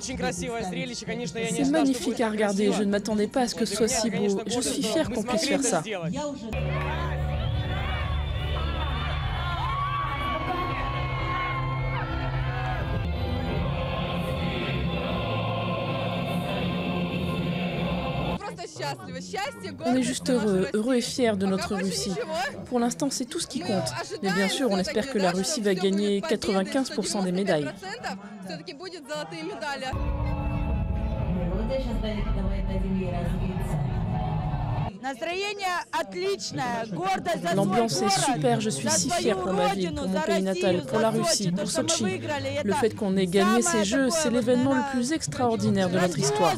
C'est magnifique à regarder, je ne m'attendais pas à ce que ce soit si beau. Je suis fière qu'on puisse faire ça. On est juste heureux, heureux et fiers de notre Russie. Pour l'instant, c'est tout ce qui compte. Mais bien sûr, on espère que la Russie va gagner 95% des médailles. L'ambiance est super, je suis si fière pour ma ville, pour mon pays natal, pour la Russie, pour Sochi. Le fait qu'on ait gagné ces Jeux, c'est l'événement le plus extraordinaire de notre histoire.